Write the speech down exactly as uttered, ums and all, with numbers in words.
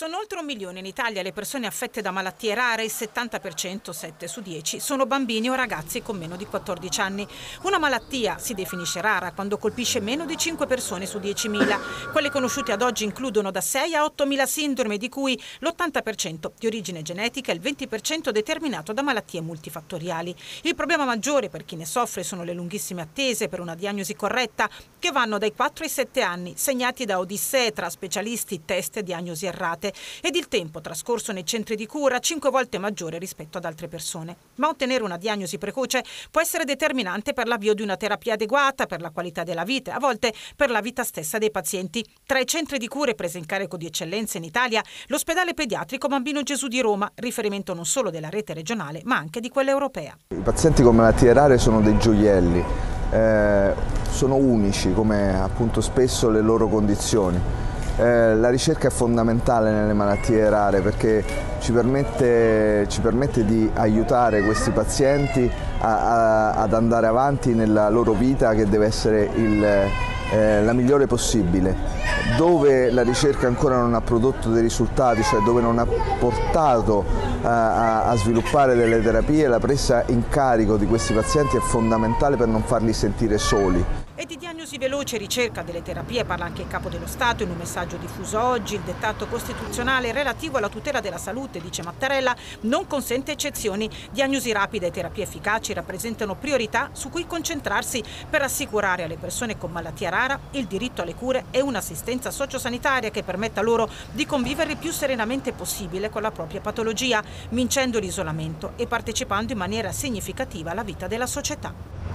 Sono oltre un milione in Italia le persone affette da malattie rare, il settanta per cento, sette su dieci, sono bambini o ragazzi con meno di quattordici anni. Una malattia si definisce rara quando colpisce meno di cinque persone su diecimila. Quelle conosciute ad oggi includono da sei a ottomila sindrome, di cui l'ottanta per cento di origine genetica e il venti per cento determinato da malattie multifattoriali. Il problema maggiore per chi ne soffre sono le lunghissime attese per una diagnosi corretta, che vanno dai quattro ai sette anni, segnati da odissee tra specialisti, test e diagnosi errate. Ed il tempo trascorso nei centri di cura cinque volte maggiore rispetto ad altre persone. Ma ottenere una diagnosi precoce può essere determinante per l'avvio di una terapia adeguata, per la qualità della vita e a volte per la vita stessa dei pazienti. Tra i centri di cure presi in carico di eccellenza in Italia, l'ospedale pediatrico Bambino Gesù di Roma, riferimento non solo della rete regionale ma anche di quella europea. I pazienti con malattie rare sono dei gioielli, eh, sono unici come appunto spesso le loro condizioni. Eh, la ricerca è fondamentale nelle malattie rare perché ci permette, ci permette di aiutare questi pazienti a, a, ad andare avanti nella loro vita, che deve essere il, eh, la migliore possibile. Dove la ricerca ancora non ha prodotto dei risultati, cioè dove non ha portato a, a, a sviluppare delle terapie, la presa in carico di questi pazienti è fondamentale per non farli sentire soli. E di diagnosi veloce e ricerca delle terapie parla anche il Capo dello Stato in un messaggio diffuso oggi. Il dettato costituzionale relativo alla tutela della salute, dice Mattarella, non consente eccezioni. Diagnosi rapida e terapie efficaci rappresentano priorità su cui concentrarsi per assicurare alle persone con malattia rara il diritto alle cure e un'assistenza sociosanitaria che permetta loro di convivere il più serenamente possibile con la propria patologia, vincendo l'isolamento e partecipando in maniera significativa alla vita della società.